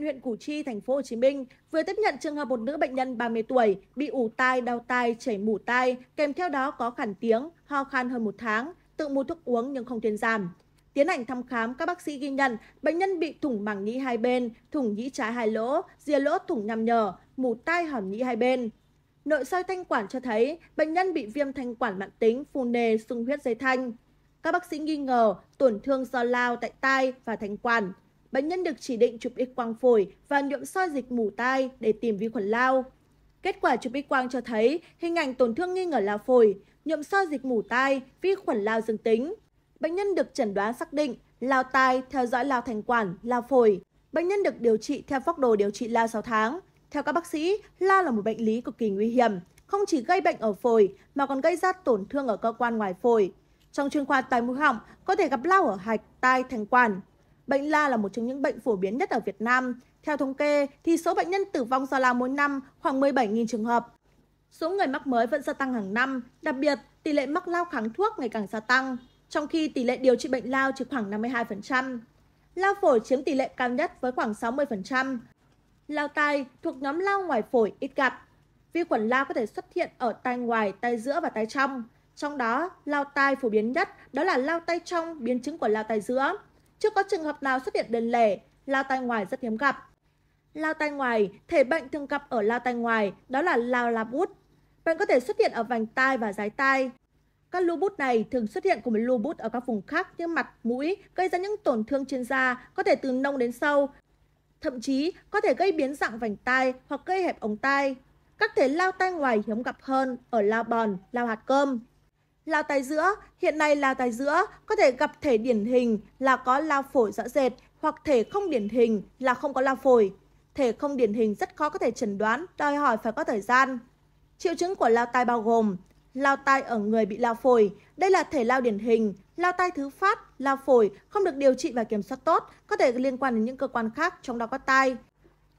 huyện Củ Chi, thành phố Hồ Chí Minh vừa tiếp nhận trường hợp một nữ bệnh nhân 30 tuổi bị ù tai, đau tai, chảy mủ tai, kèm theo đó có khản tiếng, ho khan hơn 1 tháng, tự mua thuốc uống nhưng không thuyên giảm. Tiến hành thăm khám, các bác sĩ ghi nhận bệnh nhân bị thủng màng nhĩ hai bên, thủng nhĩ trái hai lỗ, rìa lỗ thủng nhằm nhở, mủ tai, hòm nhĩ hai bên. Nội soi thanh quản cho thấy bệnh nhân bị viêm thanh quản mãn tính, phù nề, sung huyết dây thanh. Các bác sĩ nghi ngờ tổn thương do lao tại tai và thanh quản. Bệnh nhân được chỉ định chụp X quang phổi và nhuộm soi dịch mủ tai để tìm vi khuẩn lao. Kết quả chụp X quang cho thấy hình ảnh tổn thương nghi ngờ lao phổi, nhuộm soi dịch mủ tai, vi khuẩn lao dương tính. Bệnh nhân được chẩn đoán xác định lao tai, theo dõi lao thanh quản, lao phổi. Bệnh nhân được điều trị theo phác đồ điều trị lao 6 tháng. Theo các bác sĩ, lao là một bệnh lý cực kỳ nguy hiểm, không chỉ gây bệnh ở phổi mà còn gây ra tổn thương ở cơ quan ngoài phổi. Trong chuyên khoa tai mũi họng, có thể gặp lao ở hạch, tai, thanh quản. Bệnh lao là một trong những bệnh phổ biến nhất ở Việt Nam. Theo thống kê, thì số bệnh nhân tử vong do lao mỗi năm khoảng 17.000 trường hợp. Số người mắc mới vẫn gia tăng hàng năm, đặc biệt tỷ lệ mắc lao kháng thuốc ngày càng gia tăng, trong khi tỷ lệ điều trị bệnh lao chỉ khoảng 52%. Lao phổi chiếm tỷ lệ cao nhất với khoảng 60%. Lao tai thuộc nhóm lao ngoài phổi ít gặp. Vi khuẩn lao có thể xuất hiện ở tai ngoài, tai giữa và tai trong. Trong đó, lao tai phổ biến nhất đó là lao tai trong, biến chứng của lao tai giữa. Chưa có trường hợp nào xuất hiện đơn lẻ, lao tai ngoài rất hiếm gặp. Lao tai ngoài, thể bệnh thường gặp ở lao tai ngoài đó là lao lá bút. Bệnh có thể xuất hiện ở vành tai và dái tai. Các lũ bút này thường xuất hiện cùng với lũ bút ở các vùng khác như mặt, mũi, gây ra những tổn thương trên da, có thể từ nông đến sâu. Thậm chí có thể gây biến dạng vành tai hoặc gây hẹp ống tai. Các thể lao tai ngoài hiếm gặp hơn ở lao bòn, lao hạt cơm. Lao tai giữa, hiện nay lao tai giữa có thể gặp thể điển hình là có lao phổi rõ rệt hoặc thể không điển hình là không có lao phổi. Thể không điển hình rất khó có thể chẩn đoán, đòi hỏi phải có thời gian. Triệu chứng của lao tai bao gồm lao tai ở người bị lao phổi, đây là thể lao điển hình, lao tai thứ phát, lao phổi không được điều trị và kiểm soát tốt, có thể liên quan đến những cơ quan khác trong đó có tai.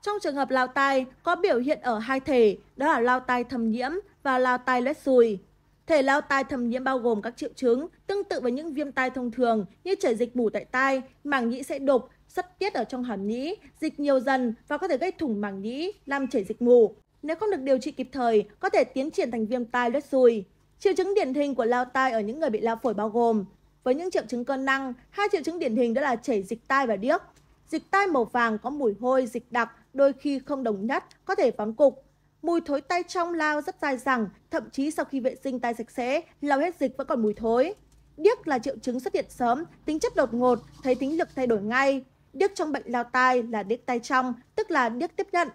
Trong trường hợp lao tai có biểu hiện ở hai thể, đó là lao tai thâm nhiễm và lao tai loét sùi. Thể lao tai thâm nhiễm bao gồm các triệu chứng tương tự với những viêm tai thông thường như chảy dịch mủ tại tai, màng nhĩ sẽ đục, xuất tiết ở trong hàm nhĩ, dịch nhiều dần và có thể gây thủng màng nhĩ, làm chảy dịch mủ. Nếu không được điều trị kịp thời, có thể tiến triển thành viêm tai loét sùi. Triệu chứng điển hình của lao tai ở những người bị lao phổi bao gồm với những triệu chứng cơ năng, hai triệu chứng điển hình đó là chảy dịch tai và điếc. Dịch tai màu vàng có mùi hôi, dịch đặc, đôi khi không đồng nhất, có thể vón cục. Mùi thối tai trong lao rất dai dẳng, thậm chí sau khi vệ sinh tai sạch sẽ, lau hết dịch vẫn còn mùi thối. Điếc là triệu chứng xuất hiện sớm, tính chất đột ngột, thấy thính lực thay đổi ngay. Điếc trong bệnh lao tai là điếc tai trong, tức là điếc tiếp nhận.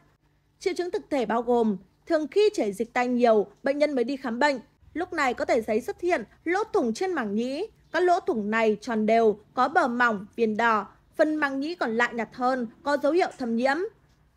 Triệu chứng thực thể bao gồm thường khi chảy dịch tai nhiều, bệnh nhân mới đi khám bệnh. Lúc này có thể giấy xuất hiện lỗ thủng trên màng nhĩ. Các lỗ thủng này tròn đều, có bờ mỏng, viền đỏ, phần màng nhĩ còn lại nhạt hơn, có dấu hiệu thâm nhiễm.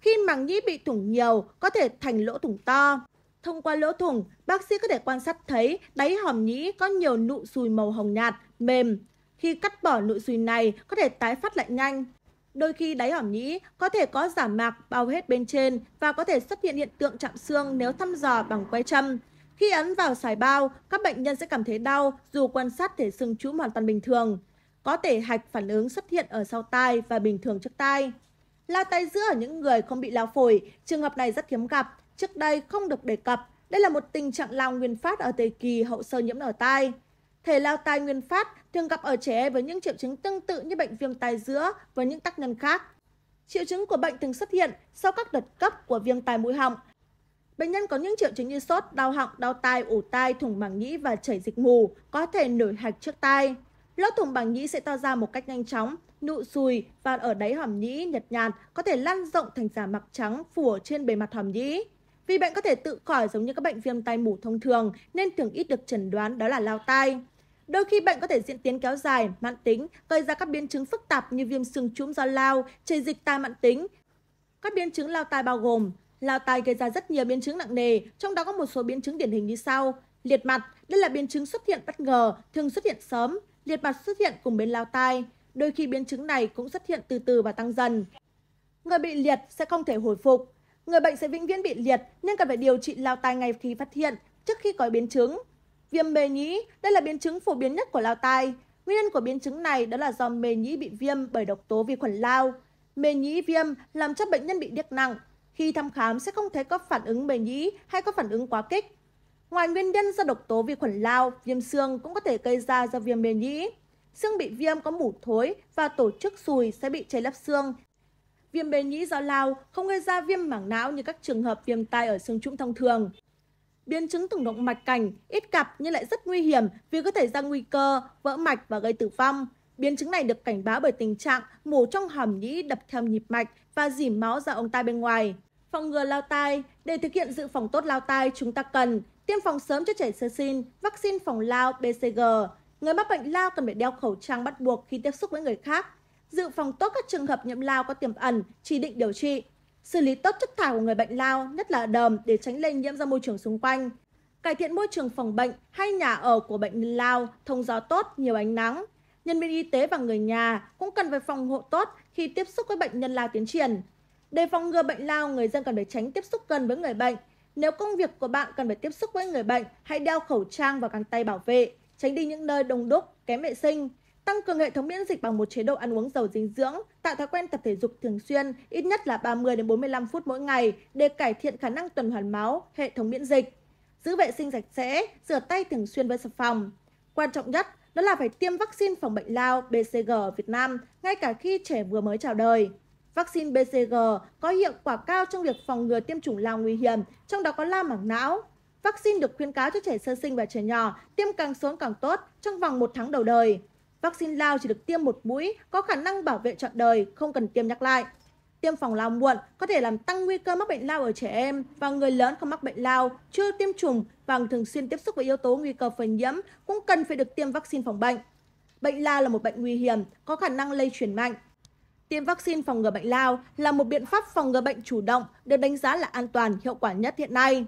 Khi màng nhĩ bị thủng nhiều, có thể thành lỗ thủng to. Thông qua lỗ thủng, bác sĩ có thể quan sát thấy đáy hòm nhĩ có nhiều nụ sùi màu hồng nhạt, mềm. Khi cắt bỏ nụ sùi này, có thể tái phát lại nhanh. Đôi khi đáy hòm nhĩ có thể có giả mạc bao hết bên trên và có thể xuất hiện hiện tượng chạm xương nếu thăm dò bằng que châm. Khi ấn vào sải bao, các bệnh nhân sẽ cảm thấy đau dù quan sát thể xương trũng hoàn toàn bình thường. Có thể hạch phản ứng xuất hiện ở sau tai và bình thường trước tai. Lao tai giữa ở những người không bị lao phổi, trường hợp này rất hiếm gặp, trước đây không được đề cập. Đây là một tình trạng lao nguyên phát ở thời kỳ hậu sơ nhiễm ở tai. Thể lao tai nguyên phát thường gặp ở trẻ em với những triệu chứng tương tự như bệnh viêm tai giữa với những tác nhân khác. Triệu chứng của bệnh thường xuất hiện sau các đợt cấp của viêm tai mũi họng. Bệnh nhân có những triệu chứng như sốt, đau họng, đau tai, ù tai, thủng màng nhĩ và chảy dịch mù, có thể nổi hạch trước tai. Lỗ thủng màng nhĩ sẽ to ra một cách nhanh chóng, nụ sùi và ở đáy hòm nhĩ nhợt nhạt, có thể lan rộng thành giả mạc trắng phủ trên bề mặt hòm nhĩ. Vì bệnh có thể tự khỏi giống như các bệnh viêm tai mủ thông thường nên thường ít được chẩn đoán đó là lao tai. Đôi khi bệnh có thể diễn tiến kéo dài, mãn tính, gây ra các biến chứng phức tạp như viêm xương trũng do lao, chảy dịch tai mãn tính. Các biến chứng lao tai bao gồm lao tai gây ra rất nhiều biến chứng nặng nề, trong đó có một số biến chứng điển hình như sau: liệt mặt, đây là biến chứng xuất hiện bất ngờ, thường xuất hiện sớm. Liệt mặt xuất hiện cùng bên lao tai, đôi khi biến chứng này cũng xuất hiện từ từ và tăng dần. Người bị liệt sẽ không thể hồi phục, người bệnh sẽ vĩnh viễn bị liệt nên cần phải điều trị lao tai ngay khi phát hiện, trước khi có biến chứng. Viêm mề nhĩ, đây là biến chứng phổ biến nhất của lao tai. Nguyên nhân của biến chứng này đó là do mề nhĩ bị viêm bởi độc tố vi khuẩn lao. Mề nhĩ viêm làm cho bệnh nhân bị điếc nặng. Khi thăm khám sẽ không thấy có phản ứng mề nhĩ hay có phản ứng quá kích. Ngoài nguyên nhân do độc tố vi khuẩn lao, viêm xương cũng có thể gây ra do viêm mề nhĩ. Xương bị viêm có mủ thối và tổ chức sùi sẽ bị cháy lấp xương. Viêm mề nhĩ do lao không gây ra viêm mảng não như các trường hợp viêm tai ở xương trũng thông thường. Biến chứng thủng động mạch cảnh ít gặp nhưng lại rất nguy hiểm vì có thể ra nguy cơ vỡ mạch và gây tử vong. Biến chứng này được cảnh báo bởi tình trạng mủ trong hàm nhĩ đập theo nhịp mạch và rỉ máu ra ống tai bên ngoài. Phòng ngừa lao tai, để thực hiện dự phòng tốt lao tai chúng ta cần tiêm phòng sớm cho trẻ sơ sinh, vaccine phòng lao BCG. Người mắc bệnh lao cần phải đeo khẩu trang bắt buộc khi tiếp xúc với người khác. Dự phòng tốt các trường hợp nhiễm lao có tiềm ẩn, chỉ định điều trị. Xử lý tốt chất thải của người bệnh lao, nhất là đờm để tránh lây nhiễm ra môi trường xung quanh. Cải thiện môi trường phòng bệnh hay nhà ở của bệnh nhân lao, thông gió tốt, nhiều ánh nắng. Nhân viên y tế và người nhà cũng cần phải phòng hộ tốt khi tiếp xúc với bệnh nhân lao tiến triển. Để phòng ngừa bệnh lao, người dân cần phải tránh tiếp xúc gần với người bệnh. Nếu công việc của bạn cần phải tiếp xúc với người bệnh, hãy đeo khẩu trang và găng tay bảo vệ, tránh đi những nơi đông đúc, kém vệ sinh. Tăng cường hệ thống miễn dịch bằng một chế độ ăn uống giàu dinh dưỡng, tạo thói quen tập thể dục thường xuyên, ít nhất là 30 đến 45 phút mỗi ngày để cải thiện khả năng tuần hoàn máu, hệ thống miễn dịch. Giữ vệ sinh sạch sẽ, rửa tay thường xuyên với xà phòng. Quan trọng nhất đó là phải tiêm vaccine phòng bệnh lao BCG ở Việt Nam ngay cả khi trẻ vừa mới chào đời. Vaccine BCG có hiệu quả cao trong việc phòng ngừa tiêm chủng lao nguy hiểm, trong đó có lao mảng não. Vaccine được khuyến cáo cho trẻ sơ sinh và trẻ nhỏ tiêm càng sớm càng tốt trong vòng 1 tháng đầu đời. Vaccine lao chỉ được tiêm 1 mũi, có khả năng bảo vệ trọn đời, không cần tiêm nhắc lại. Tiêm phòng lao muộn có thể làm tăng nguy cơ mắc bệnh lao ở trẻ em và người lớn không mắc bệnh lao, chưa tiêm chủng và thường xuyên tiếp xúc với yếu tố nguy cơ phơi nhiễm cũng cần phải được tiêm vaccine phòng bệnh. Bệnh lao là một bệnh nguy hiểm, có khả năng lây truyền mạnh. Tiêm vaccine phòng ngừa bệnh lao là một biện pháp phòng ngừa bệnh chủ động được đánh giá là an toàn, hiệu quả nhất hiện nay.